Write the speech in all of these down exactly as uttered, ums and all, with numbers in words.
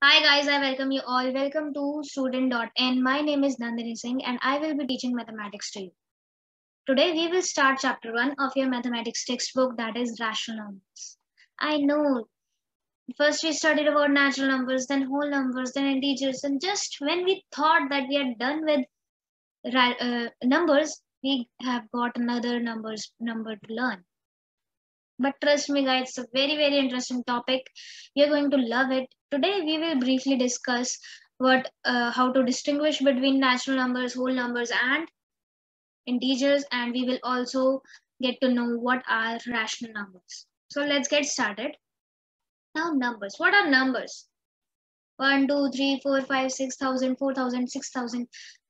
Hi guys, I welcome you all. Welcome to Student.N. My name is Nandini Singh and I will be teaching mathematics to you. Today we will start chapter one of your mathematics textbook, that is rational numbers. I know first we studied about natural numbers, then whole numbers, then integers, and just when we thought that we are done with uh, numbers, we have got another numbers number to learn. But trust me guys, it's a very, very interesting topic. You're going to love it. Today we will briefly discuss what, uh, how to distinguish between natural numbers, whole numbers and integers. And we will also get to know what are rational numbers. So let's get started. Now numbers, what are numbers? one, two, three, four, five, six thousand, four thousand, six thousand.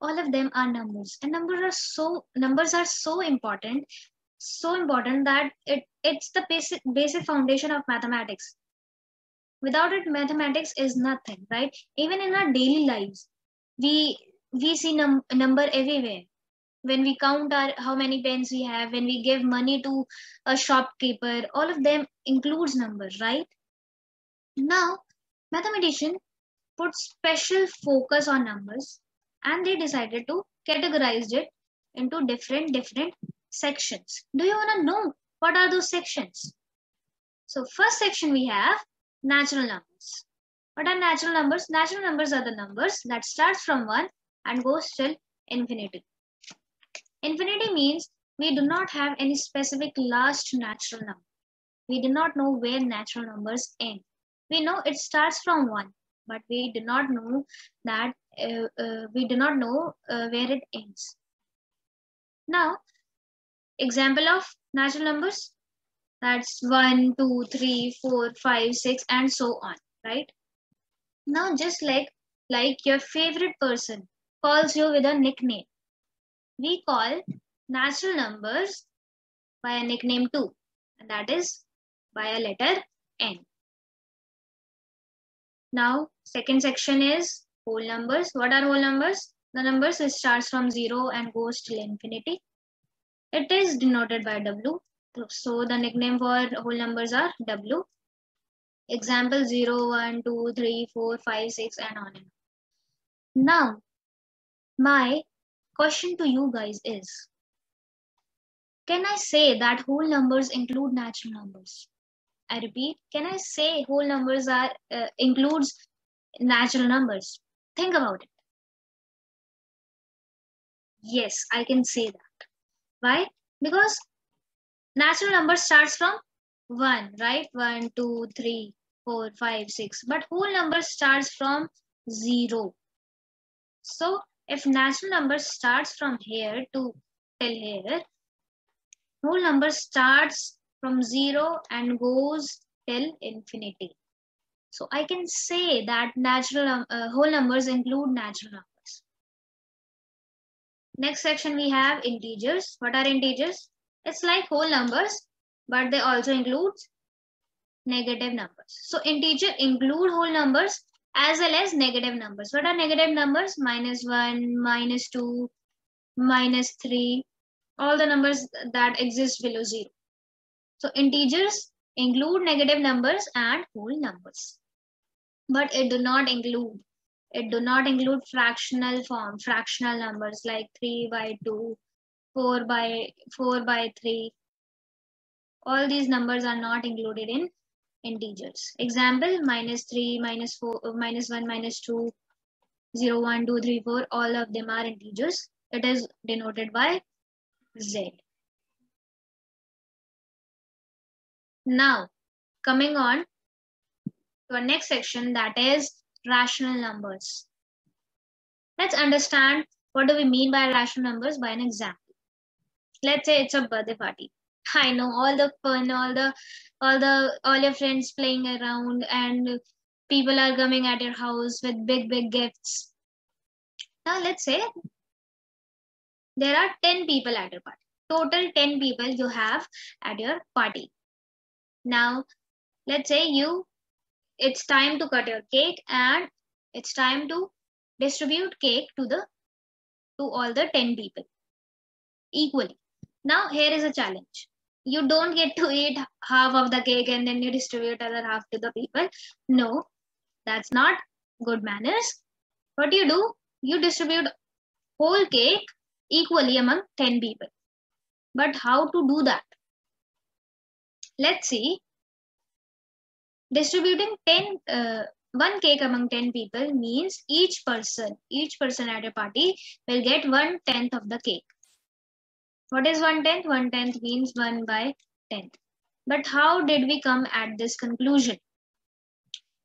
All of them are numbers. And numbers are so, numbers are so important. So important that it it's the basic basic foundation of mathematics. Without it, mathematics is nothing, right? Even in our daily lives, we we see num number everywhere. When we count our how many pens we have, when we give money to a shopkeeper, all of them includes numbers, right? Now, mathematicians put special focus on numbers, and they decided to categorize it into different different sections. Do you want to know what are those sections? So first section we have natural numbers. What are natural numbers? Natural numbers are the numbers that starts from one and goes till infinity. Infinity means we do not have any specific last natural number. We do not know where natural numbers end. We know it starts from one, but we do not know that uh, uh, we do not know uh, where it ends. Now, example of natural numbers, that's one, two, three, four, five, six and so on, right? Now just like like your favorite person calls you with a nickname, we call natural numbers by a nickname too, and that is by a letter N. Now second section is whole numbers. What are whole numbers? The numbers which starts from zero and goes till infinity. It is denoted by W. So the nickname for whole numbers are W. Example zero, one, two, three, four, five, six and on and on. Now, my question to you guys is, can I say that whole numbers include natural numbers? I repeat, can I say whole numbers are uh, includes natural numbers? Think about it. Yes, I can say that. Why? Because natural number starts from one, right? one, two, three, four, five, six. But whole number starts from zero. So if natural number starts from here to till here, whole number starts from zero and goes till infinity. So I can say that natural uh, whole numbers include natural numbers. Next section we have integers. What are integers? It's like whole numbers, but they also include negative numbers. So integer include whole numbers as well as negative numbers. What are negative numbers? minus one, minus two, minus three, all the numbers that exist below zero. So integers include negative numbers and whole numbers, but it do not include It do not include fractional form, fractional numbers like three by two, four by, four by three. All these numbers are not included in integers. Example, minus three, minus four, minus one, minus two, zero, one, two, three, four. All of them are integers. It is denoted by Z. Now, coming on to our next section, that is rational numbers. Let's understand what do we mean by rational numbers by an example. Let's say it's a birthday party. I know all the fun, all the, all the, all your friends playing around, and people are coming at your house with big, big gifts. Now let's say there are ten people at your party. Total ten people you have at your party. Now let's say you. It's time to cut your cake and it's time to distribute cake to the to all the ten people equally. Now here is a challenge. You don't get to eat half of the cake and then you distribute other half to the people. No, that's not good manners. What you do? You distribute whole cake equally among ten people. But how to do that? Let's see. Distributing ten uh, one cake among ten people means each person, each person at a party will get one tenth of the cake. What is one tenth? One tenth means one by tenth. But how did we come at this conclusion?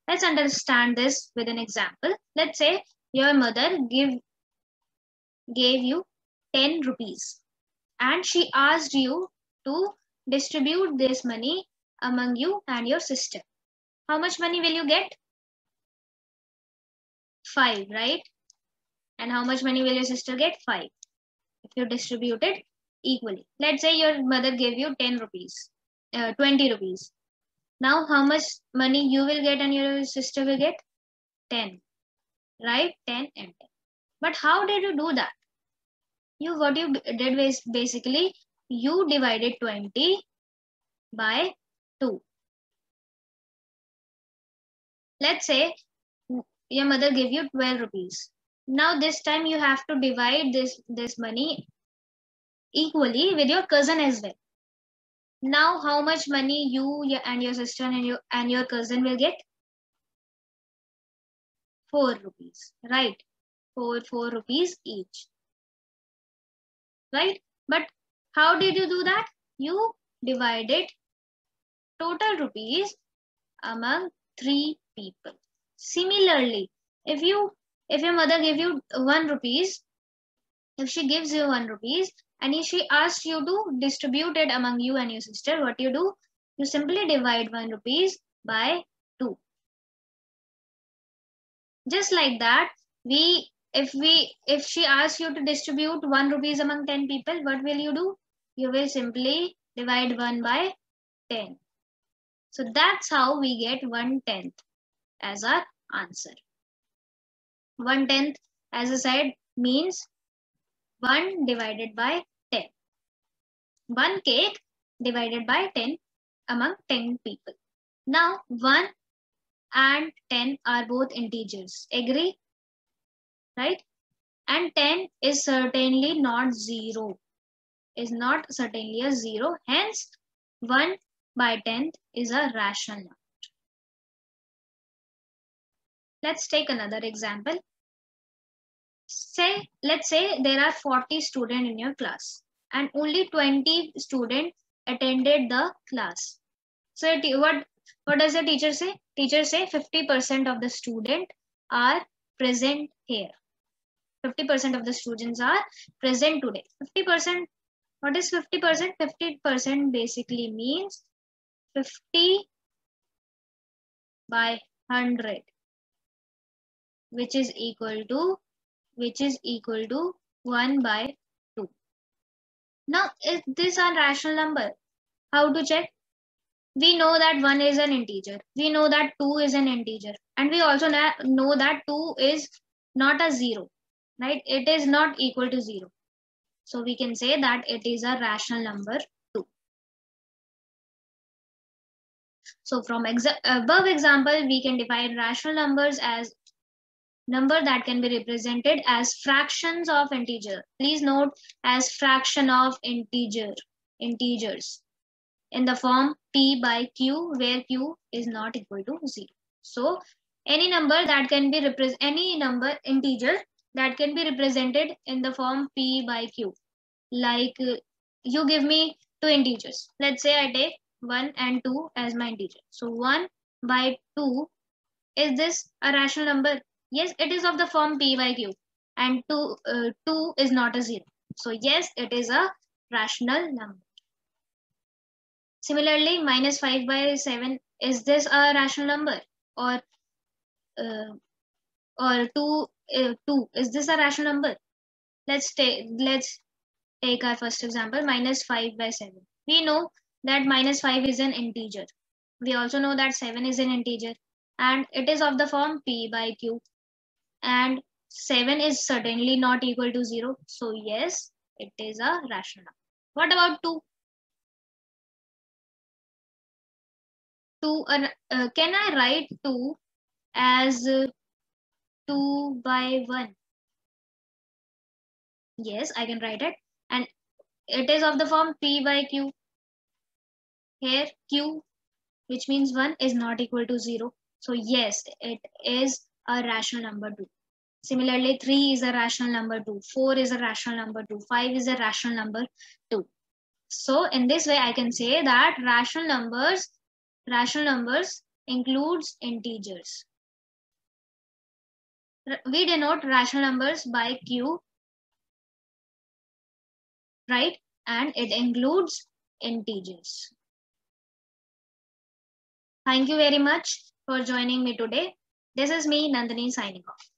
Let's understand this with an example. Let's say your mother give gave you ten rupees, and she asked you to distribute this money among you and your sister. How much money will you get? Five, right? And how much money will your sister get? Five. If you distribute it equally. Let's say your mother gave you ten rupees, uh, twenty rupees. Now, how much money you will get and your sister will get? ten, right? ten and ten. But how did you do that? You what you did was basically you divided twenty by two. Let's say your mother gave you twelve rupees. Now this time you have to divide this this money equally with your cousin as well. Now how much money you your, and your sister and your and your cousin will get? Four rupees, right? Four four rupees each, right? But how did you do that? You divided total rupees among three people. Similarly, if you if your mother gave you one rupees, if she gives you one rupees and if she asks you to distribute it among you and your sister, what you do? You simply divide one rupees by two. Just like that, we if we if she asks you to distribute one rupees among ten people, what will you do? You will simply divide one by ten. So that's how we get one tenth as our answer. One tenth, as I said, means one divided by ten. One cake divided by ten among ten people. Now one and ten are both integers. Agree, right? And ten is certainly not zero. Is not certainly a zero. Hence, one by tenth is a rational number. Let's take another example. Say, let's say there are forty students in your class and only twenty students attended the class. So it, what, what does the teacher say? Teacher say fifty percent of the students are present here. fifty percent of the students are present today. fifty percent, what is fifty percent? fifty percent basically means fifty by one hundred. Which is equal to, which is equal to one by two. Now, is this a rational number? How to check? We know that one is an integer. We know that two is an integer, and we also know that two is not a zero, right? It is not equal to zero. So we can say that it is a rational number two. So from exa- above example, we can define rational numbers as number that can be represented as fractions of integer. Please note as fraction of integer, integers in the form P by Q, where Q is not equal to zero. So any number that can be represent any number integer that can be represented in the form P by Q. Like uh, you give me two integers. Let's say I take one and two as my integer. So one by two, is this a rational number? Yes, it is of the form P by Q, and two, uh, two is not a zero. So yes, it is a rational number. Similarly, minus five by seven, is this a rational number? Or, uh, or two, uh, two, is this a rational number? Let's take, let's take our first example, minus five by seven. We know that minus five is an integer. We also know that seven is an integer, and it is of the form P by Q. And seven is certainly not equal to zero. So yes, it is a rational number. What about two? two uh, uh, can I write two as uh, two by one. Yes, I can write it, and it is of the form P by Q. Here Q, which means one, is not equal to zero. So yes, it is a rational number two. Similarly, three is a rational number two, four is a rational number two, five is a rational number two. So in this way, I can say that rational numbers, rational numbers includes integers. We denote rational numbers by Q, right? And it includes integers. Thank you very much for joining me today. This is me, Nandini, signing off.